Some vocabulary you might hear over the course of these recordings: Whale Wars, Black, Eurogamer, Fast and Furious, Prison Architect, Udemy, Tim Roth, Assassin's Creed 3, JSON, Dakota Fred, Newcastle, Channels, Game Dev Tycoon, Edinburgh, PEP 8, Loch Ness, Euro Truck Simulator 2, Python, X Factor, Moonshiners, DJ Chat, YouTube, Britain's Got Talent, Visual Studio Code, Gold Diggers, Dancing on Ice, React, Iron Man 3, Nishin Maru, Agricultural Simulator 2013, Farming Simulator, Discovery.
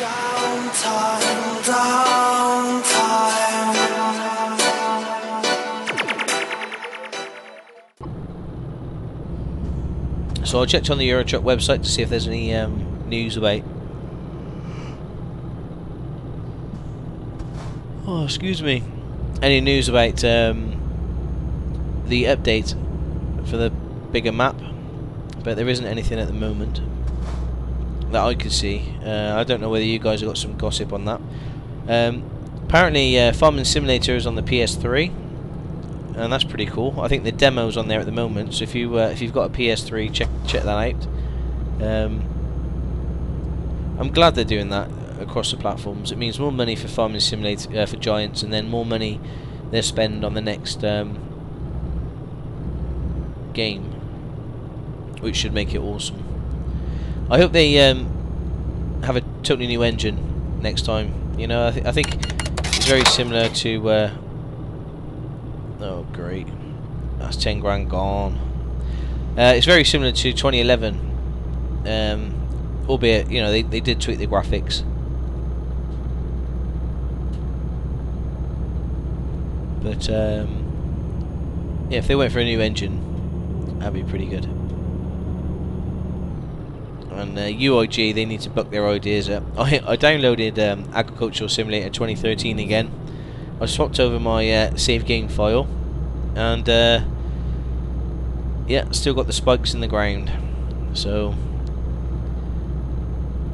So I checked on the Eurotrack website to see if there's any news about. Oh, excuse me. Any news about the update for the bigger map? But there isn't anything at the moment that I could see. I don't know whether you guys have got some gossip on that. Apparently, Farming Simulator is on the PS3. And that's pretty cool. I think the demo's on there at the moment, so if you've got a PS3, check that out. I'm glad they're doing that across the platforms. It means more money for Farming Simulator for Giants, and then more money they spend on the next game, which should make it awesome. I hope they have a totally new engine next time. You know, I think it's very similar to. Oh great, that's 10 grand gone. It's very similar to 2011, albeit, you know, they did tweak the graphics, but yeah, if they went for a new engine, that'd be pretty good. And UIG, they need to buck their ideas up. I downloaded Agricultural Simulator 2013 again. I swapped over my save game file, and yeah, still got the spikes in the ground, so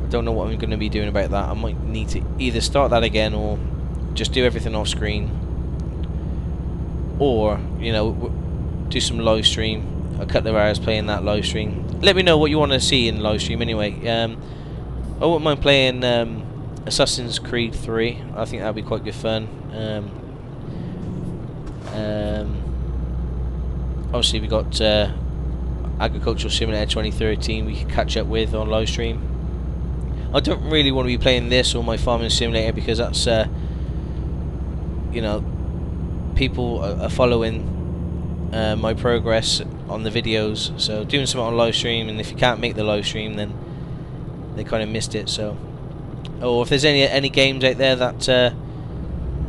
I don't know what I'm going to be doing about that. I might need to either start that again or just do everything off screen, or, you know, do some live stream, a couple of hours playing that live stream. Let me know what you want to see in live stream anyway. I wouldn't mind playing Assassin's Creed 3, I think that would be quite good fun. Obviously we got Agricultural Simulator 2013 we could catch up with on live stream. I don't really want to be playing this or my Farming Simulator, because that's you know, people are following my progress on the videos, so doing something on live stream, and if you can't make the live stream then they kind of missed it. So or if there's any games out there that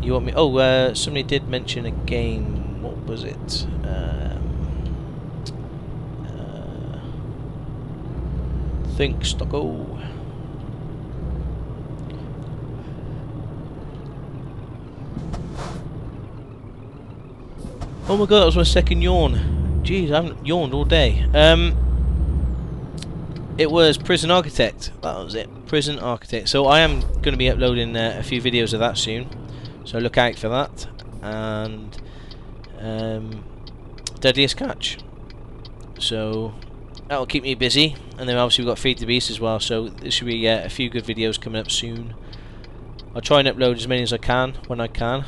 you want me... Oh, somebody did mention a game. What was it? Think Stocko. Oh my god, that was my second yawn. Jeez, I haven't yawned all day. It was Prison Architect. That was it. Prison Architect. So I am going to be uploading a few videos of that soon, so look out for that. And Deadliest Catch. So that will keep me busy. And then obviously we've got Feed the Beast as well. So there should be a few good videos coming up soon. I'll try and upload as many as I can when I can.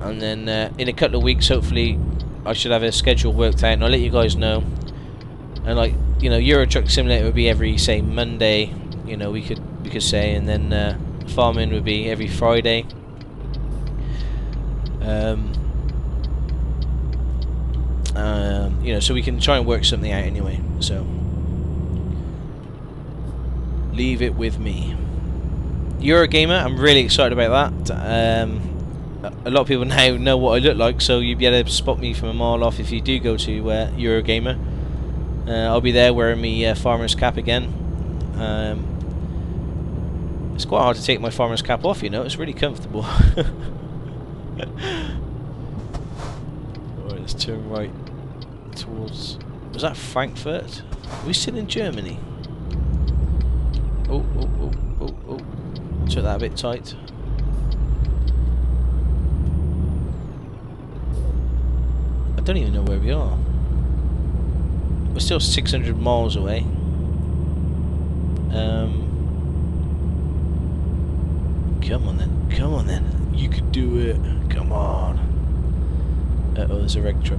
And then in a couple of weeks, hopefully, I should have a schedule worked out, and I'll let you guys know. And like, you know, Euro Truck Simulator would be every, say, Monday, you know, we could say, and then Farming would be every Friday. You know, so we can try and work something out anyway. So leave it with me. Eurogamer, I'm really excited about that. A lot of people now know what I look like, so you'll be able to spot me from a mile off if you do go to Eurogamer. I'll be there wearing my farmer's cap again. It's quite hard to take my farmer's cap off, you know, it's really comfortable. Alright, let's turn right towards... Was that Frankfurt? Are we still in Germany? Oh, oh, oh, oh, oh. Took that a bit tight. I don't even know where we are. We're still 600 miles away. Come on then, come on then. You could do it. Come on. Oh, there's a wreck truck.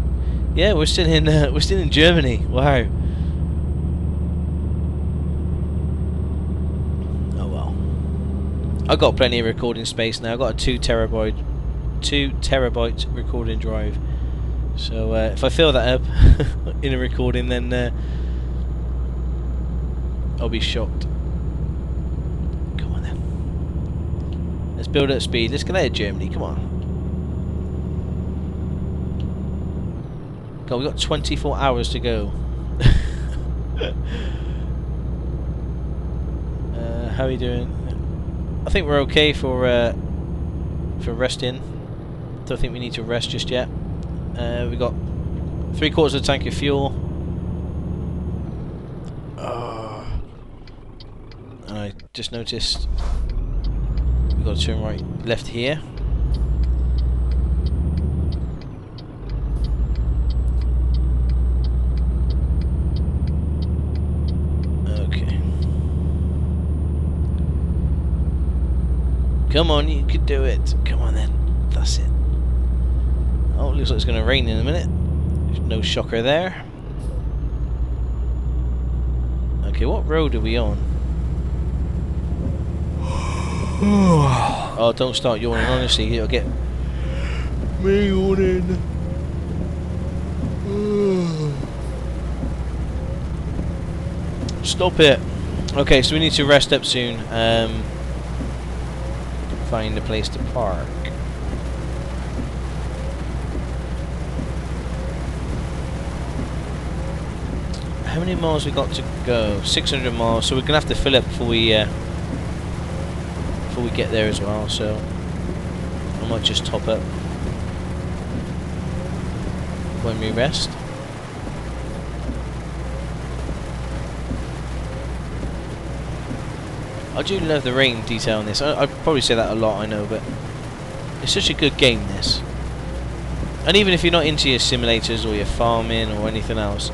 Yeah, we're still in Germany. Wow. Oh well. I've got plenty of recording space now. I've got a 2 terabyte recording drive. So if I fill that up in a recording, then I'll be shocked. Come on then. Let's build at speed. Let's get out of Germany. Come on. God, we've got 24 hours to go. How are you doing? I think we're okay for resting. Don't think we need to rest just yet. We've got 3/4 of the tank of fuel. And I just noticed we've got to turn right, left here. Okay. Come on, you could do it. Come on then. That's it. Oh, it looks like it's going to rain in a minute. No shocker there. Okay, what road are we on? Oh, don't start yawning, honestly, it'll get me yawning. Stop it. Okay, so we need to rest up soon. Find a place to park. How many miles we got to go? 600 miles, so we're gonna have to fill up before we get there as well. So I might just top up when we rest. I do love the rain detail in this. I probably say that a lot, I know, but it's such a good game, this. And even if you're not into your simulators or your farming or anything else,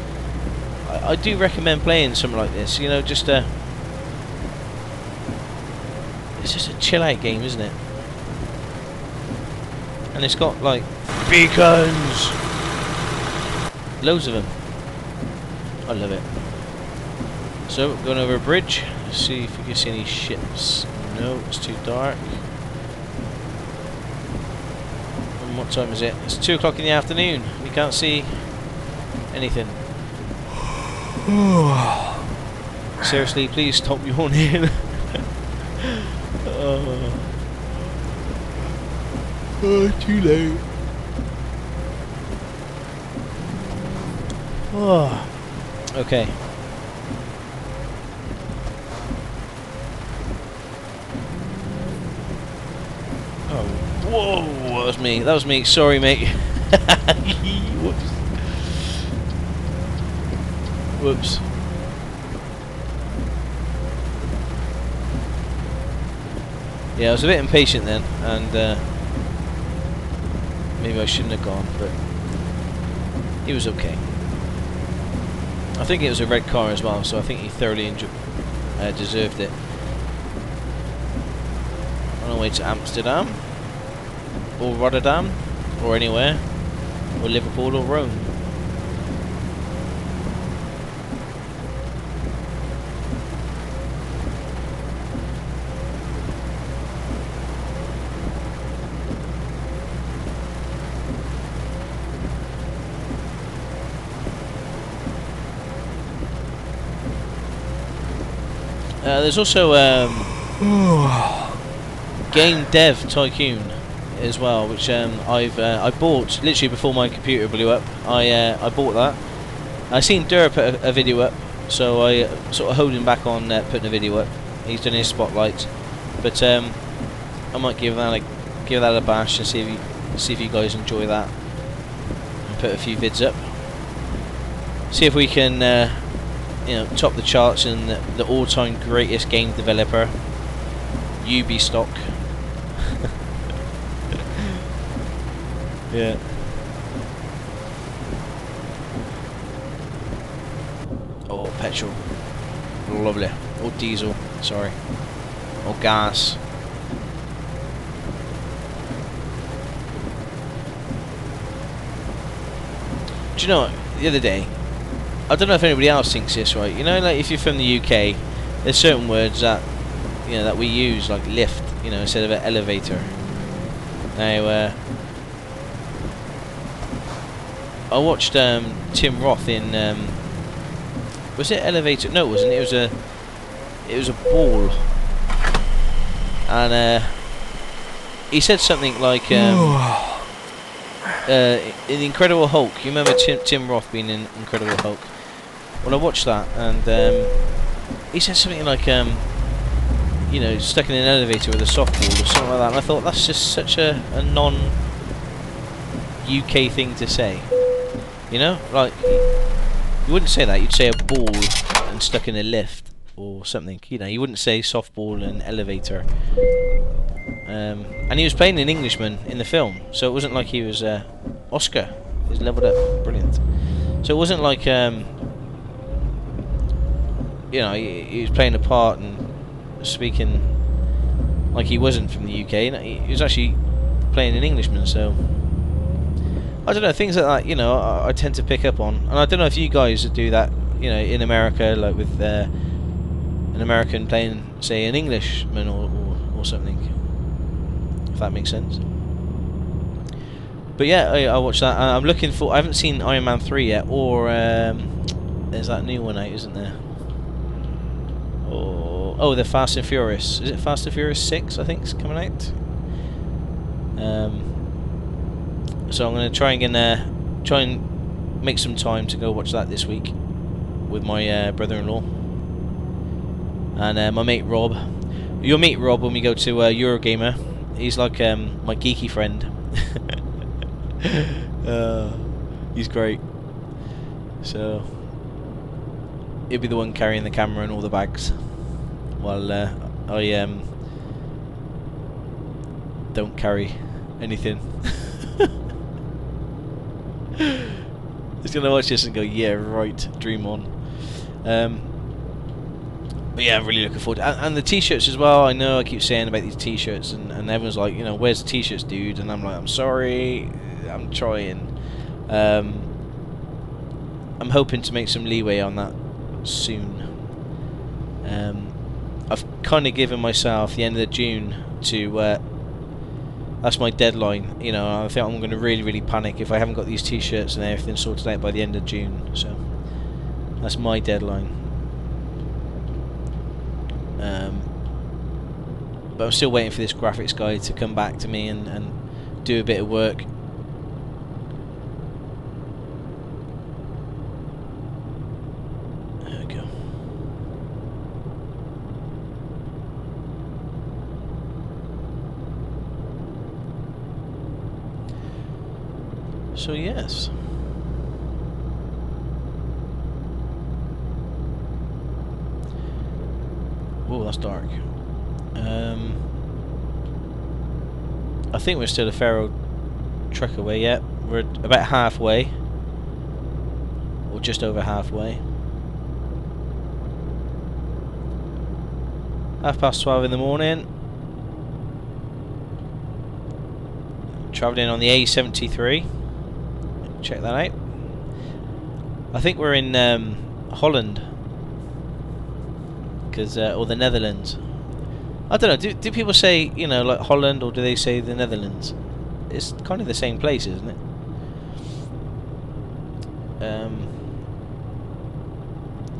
I do recommend playing something like this, you know, just a... It's just a chill-out game, isn't it? And it's got, like, beacons! Loads of them. I love it. So, going over a bridge. Let's see if we can see any ships. No, it's too dark. And what time is it? It's 2 o'clock in the afternoon. We can't see anything. Seriously, please stop yawning. Too late. Okay. Oh, whoa! That was me. That was me. Sorry, mate. Whoops. Whoops. Yeah, I was a bit impatient then, and maybe I shouldn't have gone, but it was okay. I think it was a red car as well, so I think he thoroughly deserved it. On our way to Amsterdam, or Rotterdam, or anywhere, or Liverpool, or Rome. There's also Game Dev Tycoon as well, which I bought literally before my computer blew up. I bought that. I seen Durr put a video up, so I sort of holding back on putting a video up. He's done his spotlight, but I might give that a bash and see if you guys enjoy that. And put a few vids up. See if we can. You know, top the charts in the all-time greatest game developer, Ubisoft. Yeah. Oh, petrol. Lovely. Or diesel. Sorry. Or gas. Do you know what? The other day. I don't know if anybody else thinks this, right? You know, like if you're from the UK, there's certain words that you know that we use, like lift, you know, instead of an elevator. Now, I watched Tim Roth in was it Elevator? No, it wasn't. It was a It was a ball. And he said something like, in The Incredible Hulk. You remember Tim Roth being in Incredible Hulk? Well, I watched that, and he said something like, you know, stuck in an elevator with a softball or something like that. And I thought, that's just such a non-UK thing to say. You know? Like, you wouldn't say that. You'd say a ball and stuck in a lift or something. You know, you wouldn't say softball and elevator. And he was playing an Englishman in the film, so it wasn't like he was Oscar. He was leveled up, brilliant. So it wasn't like you know, he was playing a part and speaking like he wasn't from the UK. He was actually playing an Englishman. So I don't know, things like that. You know, I tend to pick up on, and I don't know if you guys do that. You know, in America, like with an American playing, say, an Englishman or something. If that makes sense. But yeah, I watched that. I'm looking for, I haven't seen Iron Man 3 yet, or there's that new one out, isn't there? Or, oh, the Fast and Furious. Is it Fast and Furious 6, I think, is coming out? So I'm going to try and get try and make some time to go watch that this week with my brother-in-law and my mate Rob. You'll meet Rob when we go to Eurogamer. He's like my geeky friend. He's great. So he'll be the one carrying the camera and all the bags, while I don't carry anything. He's gonna watch this and go, "Yeah, right, dream on." But yeah, I'm really looking forward to it. And the t-shirts as well. I know I keep saying about these t-shirts, and everyone's like, you know, where's the t-shirts, dude? And I'm like, I'm sorry, I'm trying. I'm hoping to make some leeway on that soon. I've kind of given myself the end of June to, that's my deadline. You know, I think I'm going to really, really panic if I haven't got these t-shirts and everything sorted out by the end of June. So that's my deadline. But I'm still waiting for this graphics guy to come back to me and do a bit of work. There we go. So yes. Oh, that's dark. I think we're still a fair old trek away yet. We're about halfway, or just over halfway. 12:30 in the morning. Travelling on the A73. Check that out. I think we're in Holland, because or the Netherlands. I don't know, do people say, you know, like Holland, or do they say the Netherlands? It's kind of the same place, isn't it?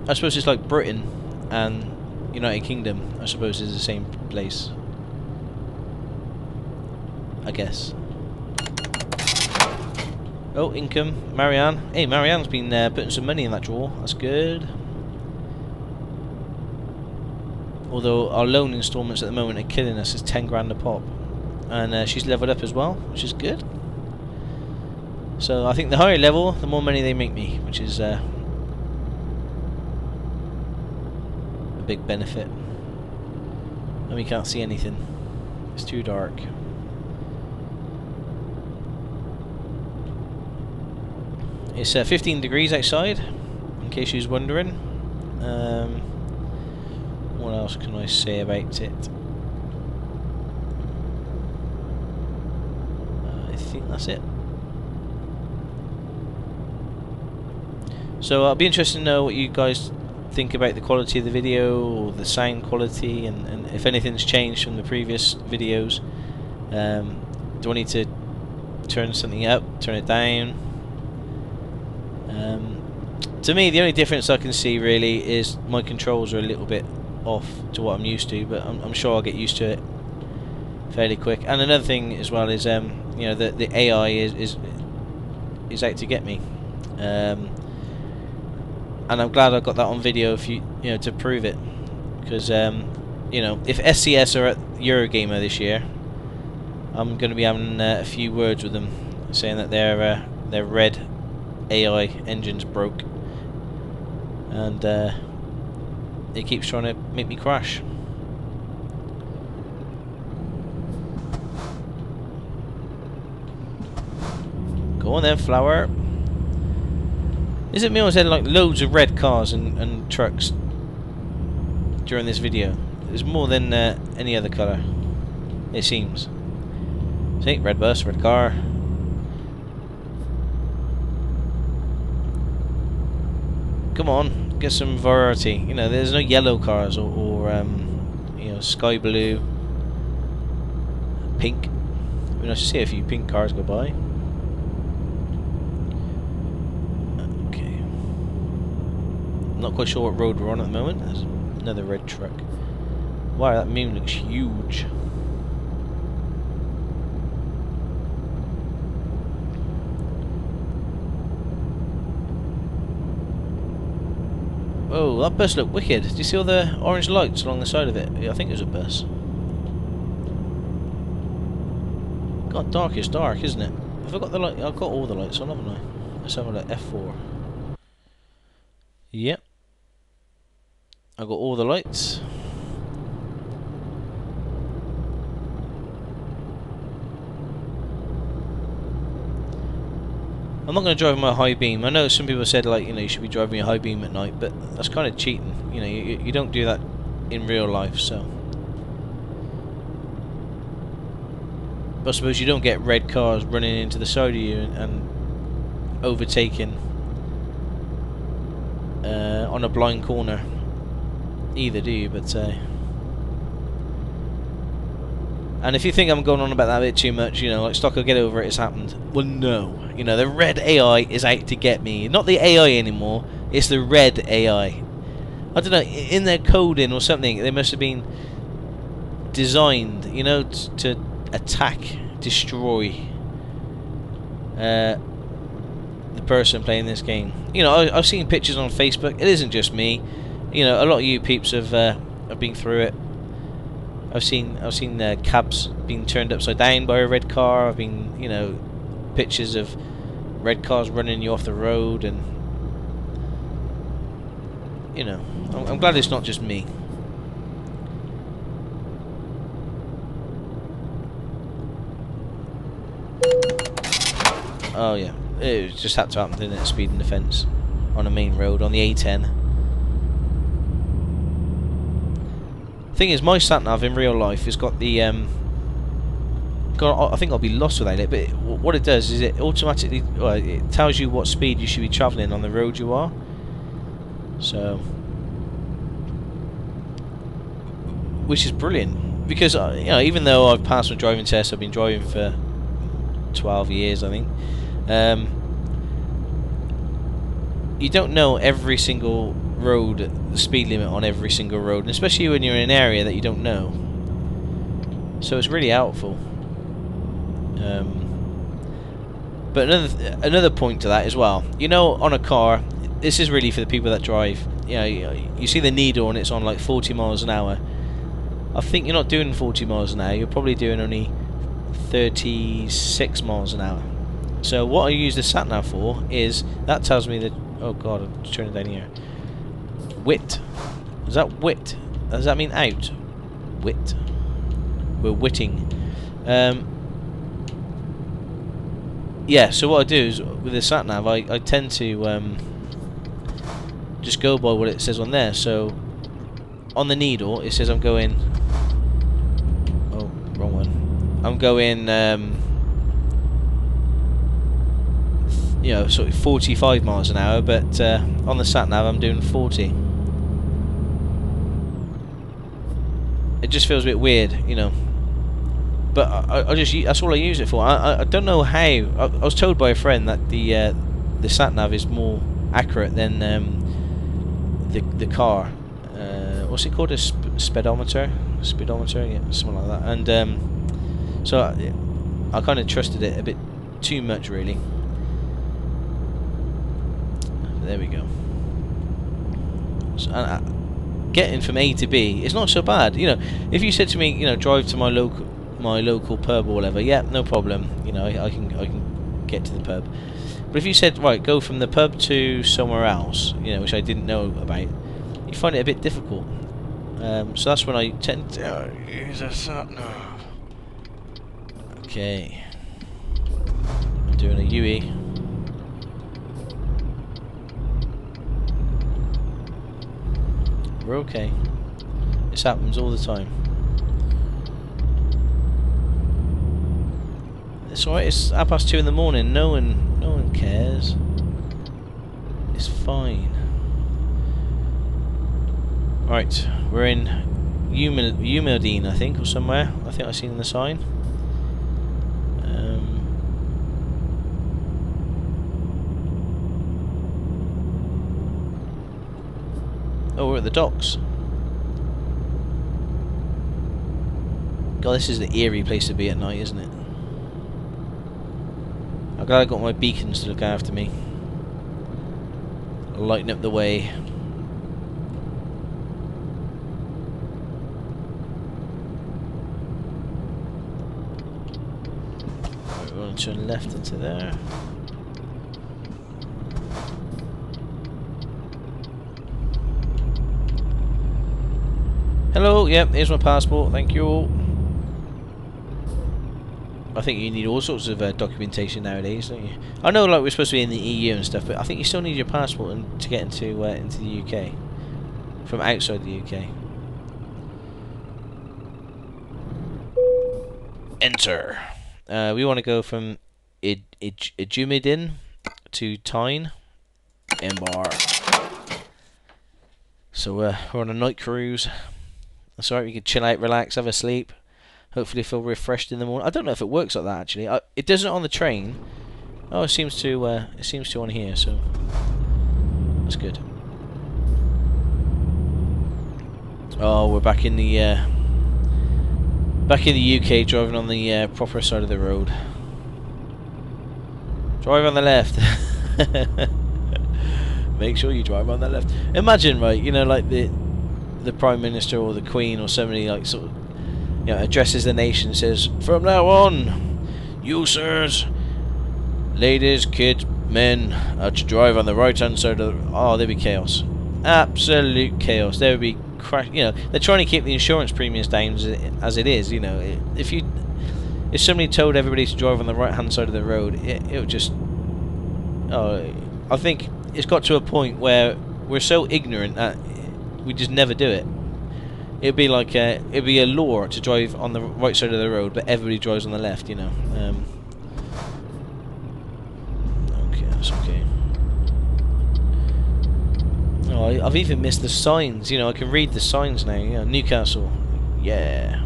I suppose it's like Britain and United Kingdom, I suppose, is the same place, I guess. Oh, income, Marianne. Hey, Marianne's been putting some money in that drawer, that's good. Although our loan installments at the moment are killing us, it's 10 grand a pop. And she's leveled up as well, which is good. So I think the higher level, the more money they make me, which is a big benefit. And we can't see anything, it's too dark. It's 15 degrees outside, in case you're wondering. What else can I say about it? I think that's it. So I'll be interested to know what you guys think about the quality of the video, or the sound quality, and if anything's changed from the previous videos. Do I need to turn something up, turn it down? To me, the only difference I can see really is my controls are a little bit off to what I'm used to, but I'm sure I'll get used to it fairly quick. And another thing as well is, you know, the AI is out to get me, and I'm glad I got that on video, if you know, to prove it, because you know, if SCS are at Eurogamer this year, I'm going to be having a few words with them, saying that their red AI engine's broke, and it keeps trying to make me crash. Go on then, flower. Is it me, or is there like loads of red cars and trucks during this video? There's more than any other colour, it seems. See, red bus, red car. Come on, get some variety. You know, there's no yellow cars or you know, sky blue, pink. I mean, I should see a few pink cars go by. Okay. Not quite sure what road we're on at the moment. There's another red truck. Wow, that moon looks huge. Oh, that bus looked wicked. Do you see all the orange lights along the side of it? Yeah, I think it was a bus. God, dark is dark, isn't it? Have I got the light? I've got all the lights on, haven't I? Let's have a look. F4. Yep. I've got all the lights. I'm not going to drive my high beam. I know some people said, like, you know, you should be driving your high beam at night, but that's kind of cheating. You know, you don't do that in real life, so. But I suppose you don't get red cars running into the side of you and overtaking on a blind corner either, do you? But and if you think I'm going on about that a bit too much, you know, like, Stocko, get over it, it's happened. Well, no. You know, the red AI is out to get me. Not the AI anymore, it's the red AI. I don't know, in their coding or something, they must have been designed, you know, to attack, destroy the person playing this game. You know, I've seen pictures on Facebook, it isn't just me. You know, a lot of you peeps have been through it. I've seen cabs being turned upside down by a red car. I've been, you know, pictures of red cars running you off the road, and you know, I'm glad it's not just me. Oh yeah, it just had to happen, didn't it? Speeding offence on a main road on the A10. Thing is, my sat nav in real life has got the I think I'll be lost without it. But what it does is it automatically, well, it tells you what speed you should be travelling on the road you are. So, which is brilliant, because you know, even though I've passed my driving test, I've been driving for 12 years, I think. You don't know every single road, the speed limit on every single road, and especially when you're in an area that you don't know, so it's really helpful. But another point to that as well, you know, on a car, this is really for the people that drive, you know, you see the needle and it's on like 40 miles an hour. I think you're not doing 40 miles an hour, you're probably doing only 36 miles an hour. So what I use the sat nav for is that tells me that, oh god, I'm just turning it down here. Wit. Is that wit? Does that mean out? Wit. We're witting. Yeah, so what I do is, with the sat nav, I tend to just go by what it says on there. So, on the needle, it says I'm going. Oh, wrong one. I'm going, you know, sort of 45 miles an hour, but on the sat nav, I'm doing 40. It just feels a bit weird, you know. But I just—that's all I use it for. I don't know how. I was told by a friend that the sat nav is more accurate than the car what's it called, a speedometer, yeah, something like that. And so I kind of trusted it a bit too much, really. But there we go. So, getting from A to B, it's not so bad, you know. If you said to me, you know, drive to my local pub or whatever, yeah, no problem. You know, I can get to the pub. But if you said, right, go from the pub to somewhere else, you know, which I didn't know about, you find it a bit difficult. So that's when I tend to use a sat nav. Okay, I'm doing a UE. We're okay. This happens all the time. It's alright. It's 2:30 in the morning. No one cares. It's fine. Right, we're in Umeldine, I think, or somewhere. I think I've seen the sign. Oh, we're at the docks. God, this is the eerie place to be at night, isn't it? I'm glad I got my beacons to look after me. Lighten up the way. Right, we're going to turn left into there. Hello, yep, here's my passport, thank you all. I think you need all sorts of documentation nowadays, don't you? I know, like, we're supposed to be in the EU and stuff, but I think you still need your passport to get into the UK. From outside the UK. Enter! We want to go from IJmuiden to Tyne. Embar. So we're on a night cruise. That's alright, we can chill out, relax, have a sleep. Hopefully feel refreshed in the morning. I don't know if it works like that, actually. It doesn't on the train. Oh, it seems to on here, so that's good. Oh, we're back in the UK, driving on the proper side of the road. Drive on the left. Make sure you drive on the left. Imagine, right? You know, like the Prime Minister or the Queen or somebody, like, sort of, you know, addresses the nation and says, "From now on, you sirs, ladies, kids, men, are to drive on the right-hand side of the..." Oh, there'd be chaos. Absolute chaos. There would be crash. You know, they're trying to keep the insurance premiums down as it is. You know, if somebody told everybody to drive on the right-hand side of the road, it would just... Oh, I think it's got to a point where we're so ignorant that we just never do it. It'd be like it'd be a law to drive on the right side of the road, but everybody drives on the left, you know. Okay, that's okay. Oh, I've even missed the signs. You know, I can read the signs now. You know, Newcastle, yeah,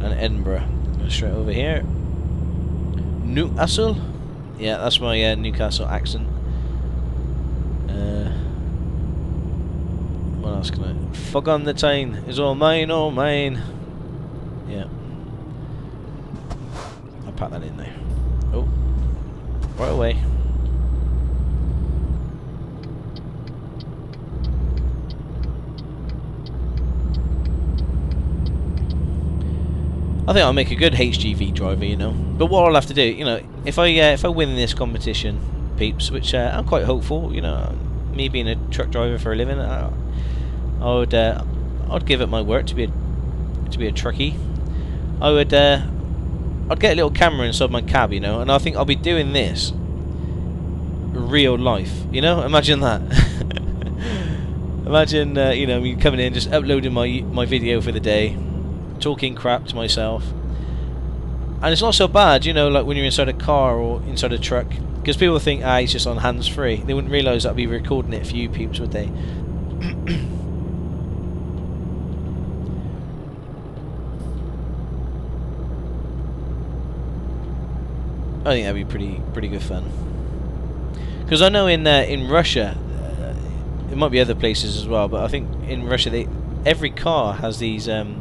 and Edinburgh. Straight over here. Newcastle, yeah, that's my Newcastle accent. What else can I... Fuck on the Tyne. It's all mine, all mine. Yeah. I'll pack that in there. Oh. Right away. I think I'll make a good HGV driver, you know. But what I'll have to do, you know, if I win this competition, peeps, which I'm quite hopeful, you know, me being a truck driver for a living, I'd give up my work to be a truckie. I'd get a little camera inside my cab, you know, and I think I'll be doing this real life, you know. Imagine that. Imagine you know, me coming in, just uploading my video for the day, talking crap to myself. And it's not so bad, you know, like when you're inside a car or inside a truck, because people think, ah, it's just on hands free. They wouldn't realise that I'd be recording it for you peeps, would they? I think that'd be pretty good fun. Because I know in Russia, It might be other places as well, but I think in Russia every car has these, like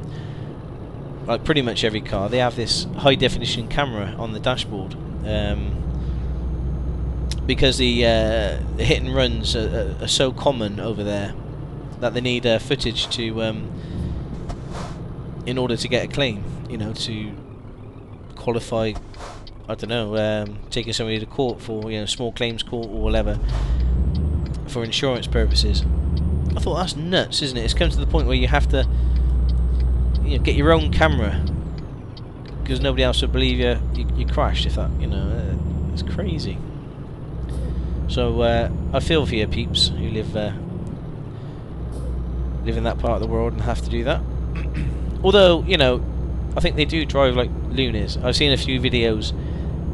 pretty much every car, they have this high definition camera on the dashboard, because the hit and runs are so common over there that they need footage to, in order to get a claim, you know, to qualify, I don't know, taking somebody to court for, you know, small claims court or whatever, for insurance purposes. I thought, that's nuts, isn't it? It's come to the point where you have to, you know, get your own camera because nobody else would believe you crashed, if that, you know, it's crazy. So I feel for your peeps who live in that part of the world and have to do that. Although, you know, I think they do drive like loonies. I've seen a few videos,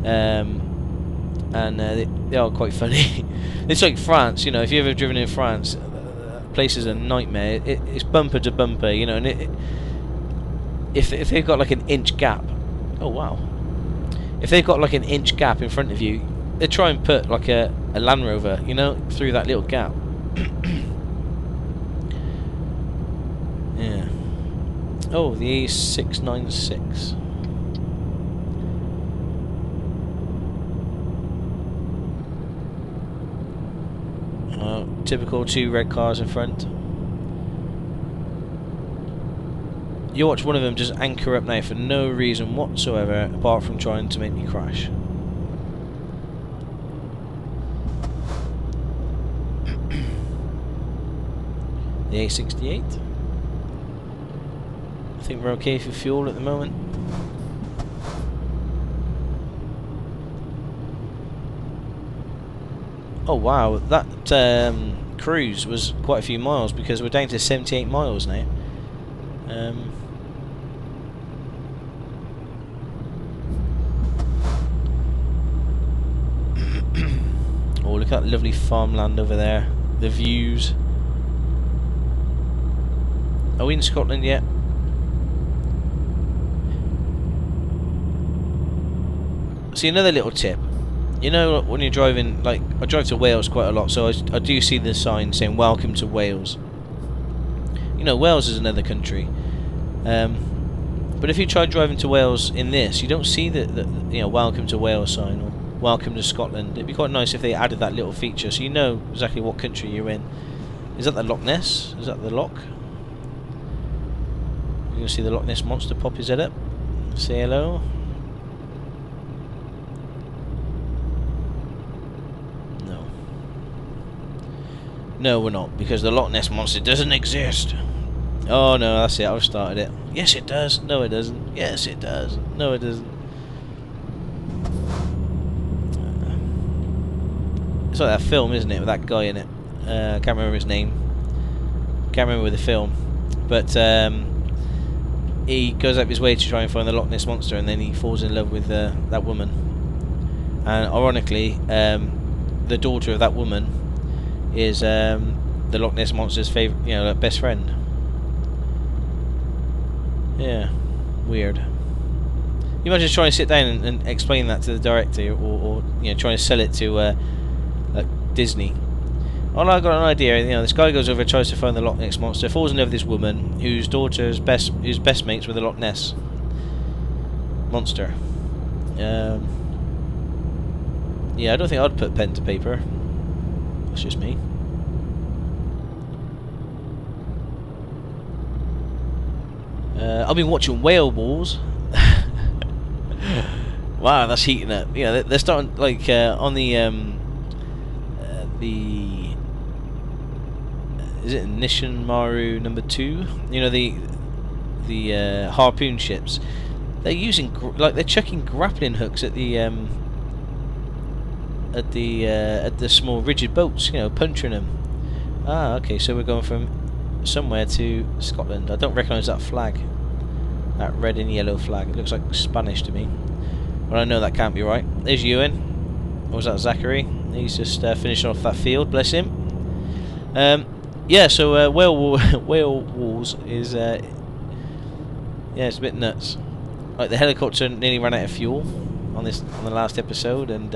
and they are quite funny. It's like France, you know, if you've ever driven in France, place is a nightmare. It's bumper to bumper, you know, and if they've got like an inch gap, oh wow, if they've got like an inch gap in front of you, they try and put like a Land Rover, you know, through that little gap. Yeah. Oh, the E696. Typical, two red cars in front. You watch one of them just anchor up now for no reason whatsoever, apart from trying to make me crash. The A68. I think we're okay for fuel at the moment. Oh wow, that cruise was quite a few miles, because we're down to 78 miles now. Oh, look at that lovely farmland over there, the views. Are we in Scotland yet? See, another little tip. You know, when you're driving, like, I drive to Wales quite a lot, so I do see the sign saying, "Welcome to Wales." You know, Wales is another country. But if you try driving to Wales in this, you don't see the you know, "Welcome to Wales" sign, or "Welcome to Scotland." It'd be quite nice if they added that little feature, so you know exactly what country you're in. Is that the Loch Ness? Is that the Loch? You're going to see the Loch Ness Monster pop his head up. Say hello. No. No, we're not, because the Loch Ness Monster doesn't exist. Oh no, that's it, I've started it. Yes it does. No it doesn't. Yes it does. No it doesn't. It's like that film, isn't it, with that guy in it. I can't remember his name. Can't remember the film. But, he goes up his way to try and find the Loch Ness Monster, and then he falls in love with that woman. And ironically, the daughter of that woman is the Loch Ness Monster's favorite, you know, like best friend. Yeah, weird. You might just try and sit down and explain that to the director, or you know, try and sell it to like Disney. Well, I got an idea. You know, this guy goes over, tries to find the Loch Ness Monster, falls in love with this woman whose daughter is best mates with the Loch Ness Monster. Yeah, I don't think I'd put pen to paper. That's just me. I've been watching Whale Wars. Wow, that's heating up. Yeah, they're starting like on the. Is it Nishin Maru #2? You know, the harpoon ships. They're using they're chucking grappling hooks at the small rigid boats. You know, puncturing them. Ah, okay. So we're going from somewhere to Scotland. I don't recognise that flag. That red and yellow flag. It looks like Spanish to me. Well, I know that can't be right. There's Ewan. Or was that Zachary? He's just finishing off that field. Bless him. Yeah, so Whale Wars is yeah, it's a bit nuts. Like, the helicopter nearly ran out of fuel on this on the last episode, and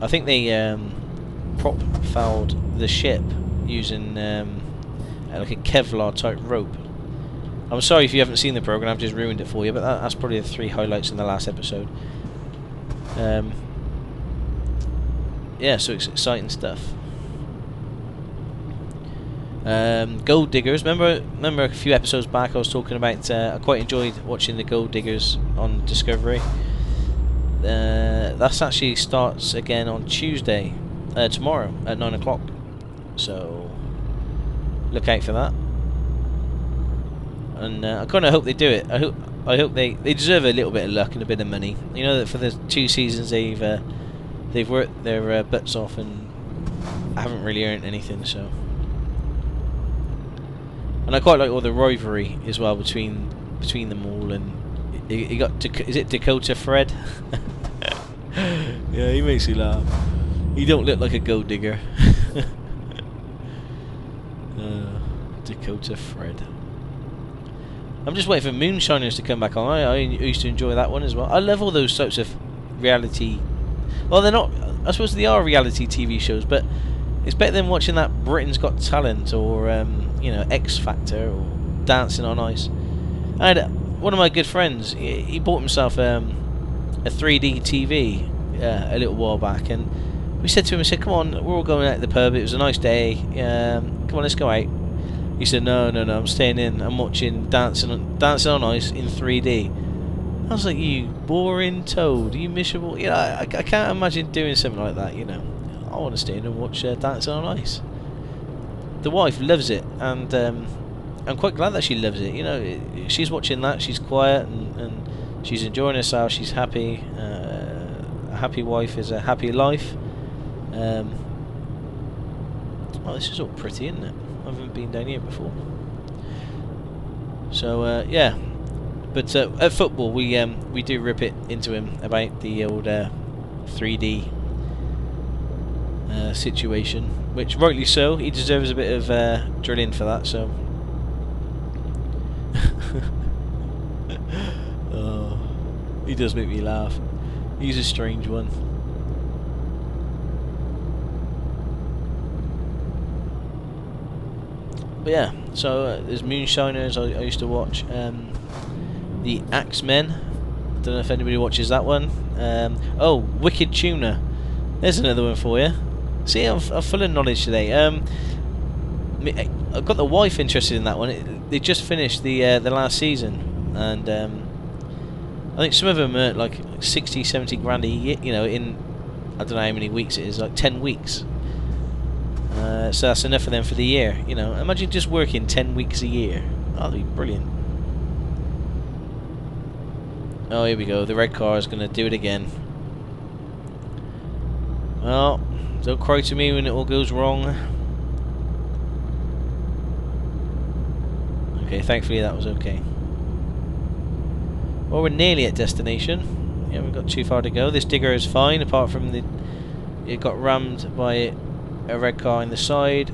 I think prop fouled the ship using like a Kevlar type rope. I'm sorry if you haven't seen the program, I've just ruined it for you, but that's probably the three highlights in the last episode. Yeah, so it's exciting stuff. Gold Diggers, remember a few episodes back I was talking about, I quite enjoyed watching the Gold Diggers on Discovery. That's actually starts again on Tuesday, tomorrow at 9 o'clock, so look out for that. And I kind of hope they do it. I hope they deserve a little bit of luck and a bit of money. You know that for the 2 seasons they've worked their butts off and haven't really earned anything. So, and I quite like all the rivalry as well between them all. And you got is it Dakota Fred? Yeah, he makes you laugh. You don't look like a gold digger. Dakota Fred. I'm just waiting for Moonshiners to come back on. I used to enjoy that one as well. I love all those types of reality. Well, they're not. I suppose they are reality TV shows, but it's better than watching that Britain's Got Talent or you know, X Factor or Dancing on Ice. I had one of my good friends. He bought himself a 3D TV a little while back, and we said to him, "We said, come on, we're all going out to the pub. It was a nice day. Come on, let's go out." He said, no, I'm staying in. I'm watching Dancing on Ice in 3D. I was like, you boring toad, you miserable. You know, I can't imagine doing something like that, you know. I want to stay in and watch Dancing on Ice. The wife loves it, and I'm quite glad that she loves it. You know, she's watching that, she's quiet, and she's enjoying herself, she's happy. A happy wife is a happy life. Well, this is all pretty, isn't it? I haven't been down here before. So yeah, but at football we do rip it into him about the old 3D situation, which rightly so, he deserves a bit of drilling for that. So oh, he does make me laugh. He's a strange one. But yeah, so there's Moonshiners I used to watch, The Axe Men, I don't know if anybody watches that one. Oh, Wicked Tuna, there's another one for you. See, I'm full of knowledge today. I've got the wife interested in that one. They just finished the last season, and I think some of them are like 60, 70 grand a year, you know, in I don't know how many weeks it is, like 10 weeks. So that's enough for them for the year, you know. Imagine just working 10 weeks a year. That'd be brilliant. Oh, here we go. The red car is gonna do it again. Well, don't cry to me when it all goes wrong. Okay, thankfully that was okay. Well, we're nearly at destination. Yeah, we've got too far to go. This digger is fine, apart from it got rammed by a red car in the side,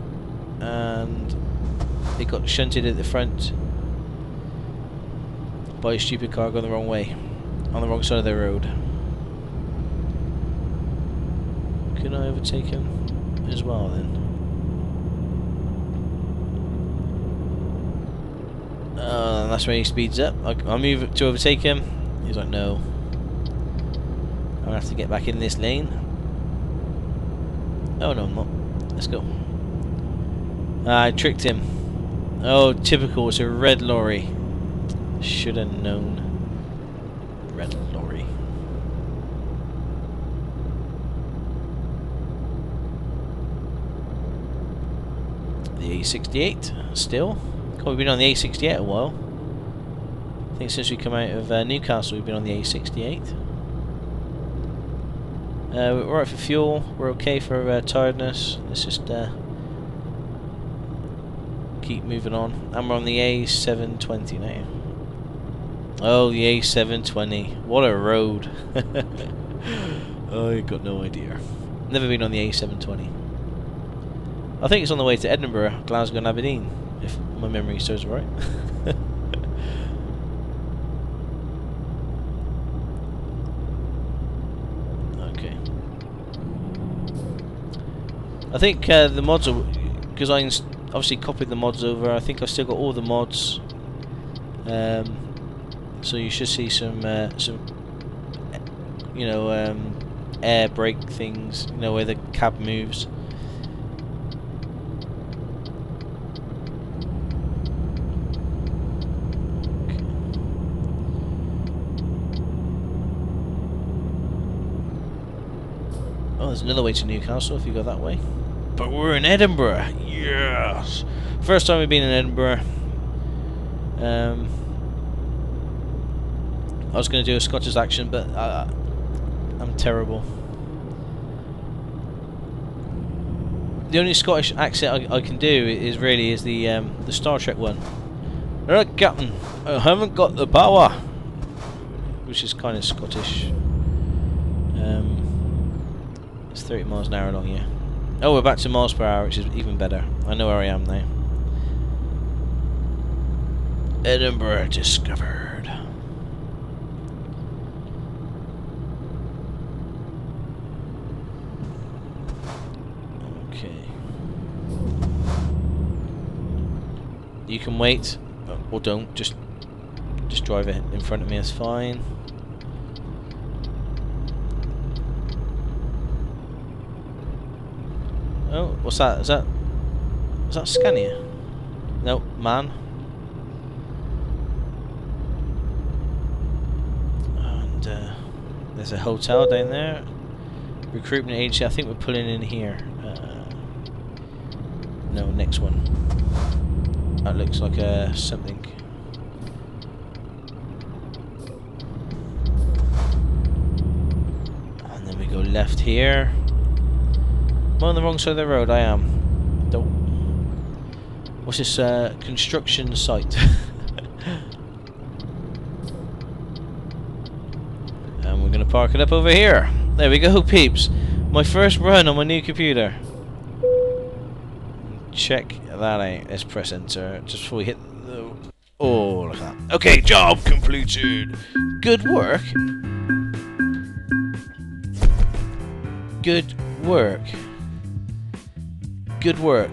and it got shunted at the front by a stupid car going the wrong way on the wrong side of the road. Can I overtake him as well then? That's when he speeds up. I move to overtake him. He's like, no, I'm gonna have to get back in this lane. Oh no, I'm not. Let's go. I tricked him. Oh, typical. It's a red lorry. Should have known. Red lorry. The A68 still. God, we've been on the A68 a while. I think since we come out of Newcastle, we've been on the A68. We're alright for fuel. We're okay for tiredness. Let's just keep moving on. And we're on the A720 now. Oh, the A720. What a road. Oh, you got no idea. Never been on the A720. I think it's on the way to Edinburgh, Glasgow and Aberdeen, if my memory serves right. I think the mods are, because I obviously copied the mods over. I think I've still got all the mods, so you should see some you know air brake things, you know, where the cab moves. Oh, there's another way to Newcastle if you go that way. But we're in Edinburgh! Yes! First time we've been in Edinburgh. I was going to do a Scottish action, but I'm terrible. The only Scottish accent I can do is really the Star Trek one. Alright, Captain, I haven't got the power! Which is kind of Scottish. It's 30 miles an hour along here. Oh, we're back to miles per hour, which is even better. I know where I am now. Edinburgh discovered. Okay. You can wait, or don't. Just drive it in front of me. That's fine. Oh, what's that? Is that Scania? No, man. And there's a hotel down there. Recruitment agency. I think we're pulling in here. No, next one. That looks like a something. And then we go left here. I'm on the wrong side of the road, I am. Don't. What's this construction site? And we're gonna park it up over here. There we go, peeps. My first run on my new computer. Check that out. Let's press enter just before we hit the. Oh, look at that. Okay, job completed. Good work. Good work. Good work.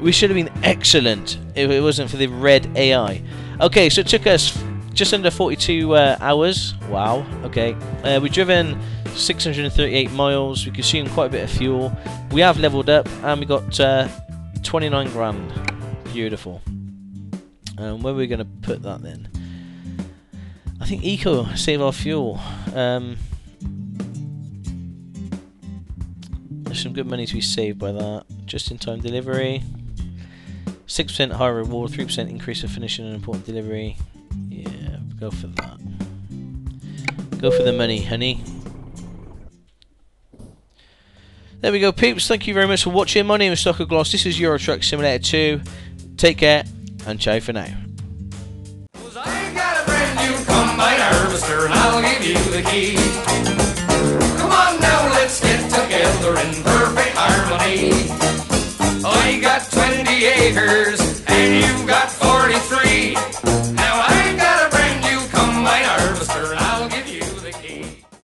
We should have been excellent if it wasn't for the red AI. Okay, so it took us just under 42 hours. Wow. Okay. We've driven 638 miles. We consumed quite a bit of fuel. We have leveled up and we got 29 grand. Beautiful. Where are we going to put that then? I think eco, save our fuel. Some good money to be saved by that. Just-in-time delivery, 6% higher reward, 3% increase of finishing an important delivery. Yeah, go for that. Go for the money, honey. There we go, peeps. Thank you very much for watching. My name is Soccer Gloss. This is Euro Truck Simulator 2. Take care and ciao for now. I got a brand new combine harvester, and I'll give you the key. Come on now, let's get together in perfect harmony. I got 20 acres and you got 43.